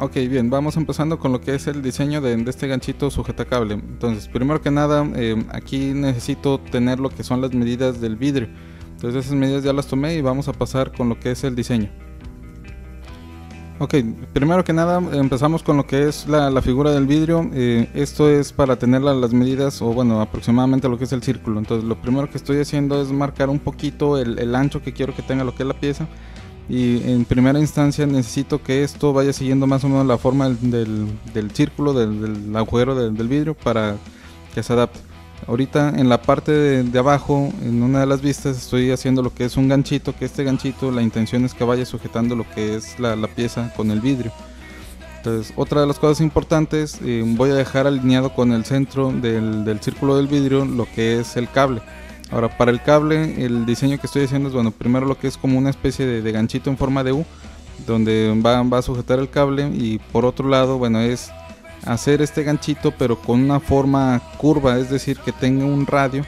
Ok, bien, vamos empezando con lo que es el diseño de este ganchito sujetacable. Entonces, primero que nada, aquí necesito tener lo que son las medidas del vidrio. Entonces esas medidas ya las tomé y vamos a pasar con lo que es el diseño. Ok, primero que nada empezamos con lo que es la figura del vidrio. Esto es para tener las medidas, o bueno, aproximadamente lo que es el círculo. Entonces lo primero que estoy haciendo es marcar un poquito el ancho que quiero que tenga lo que es la pieza. Y en primera instancia necesito que esto vaya siguiendo más o menos la forma del círculo, del agujero del vidrio, para que se adapte. Ahorita en la parte de abajo, en una de las vistas, estoy haciendo lo que es un ganchito, que este ganchito la intención es que vaya sujetando lo que es la pieza con el vidrio. Entonces, otra de las cosas importantes, voy a dejar alineado con el centro del círculo del vidrio lo que es el cable. Ahora, para el cable, el diseño que estoy haciendo es, bueno, primero lo que es como una especie de ganchito en forma de U, donde va a sujetar el cable, y por otro lado, bueno, es hacer este ganchito pero con una forma curva, es decir, que tenga un radio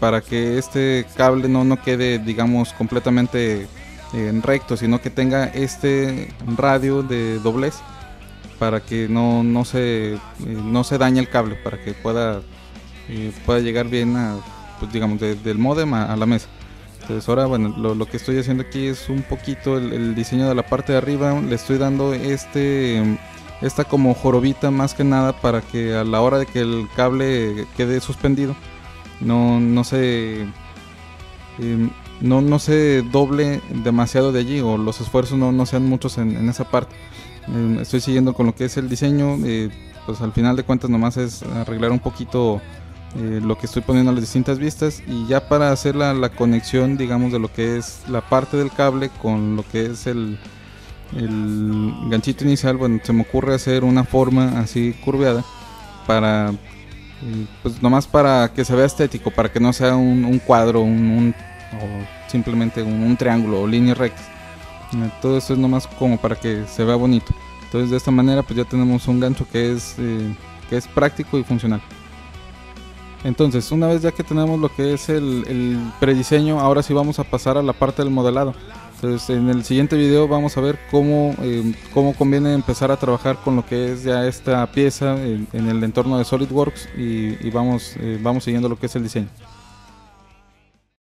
para que este cable no quede, digamos, completamente recto, sino que tenga este radio de doblez para que no se dañe el cable, para que pueda llegar bien a, pues, digamos, del módem a la mesa. Entonces ahora, bueno, lo que estoy haciendo aquí es un poquito el diseño de la parte de arriba. Le estoy dando esta como jorobita, más que nada para que a la hora de que el cable quede suspendido no se doble demasiado de allí, o los esfuerzos no sean muchos en esa parte. Estoy siguiendo con lo que es el diseño. Pues al final de cuentas nomás es arreglar un poquito lo que estoy poniendo a las distintas vistas, y ya para hacer la conexión, digamos, de lo que es la parte del cable con lo que es el ganchito inicial, bueno, se me ocurre hacer una forma así curveada para, pues nomás para que se vea estético, para que no sea un cuadro, o simplemente un triángulo o líneas rectas. Todo esto es nomás como para que se vea bonito. Entonces de esta manera pues ya tenemos un gancho que es práctico y funcional. Entonces, una vez ya que tenemos lo que es el prediseño, ahora sí vamos a pasar a la parte del modelado. Entonces en el siguiente video vamos a ver cómo conviene empezar a trabajar con lo que es ya esta pieza en el entorno de SolidWorks, y vamos siguiendo lo que es el diseño.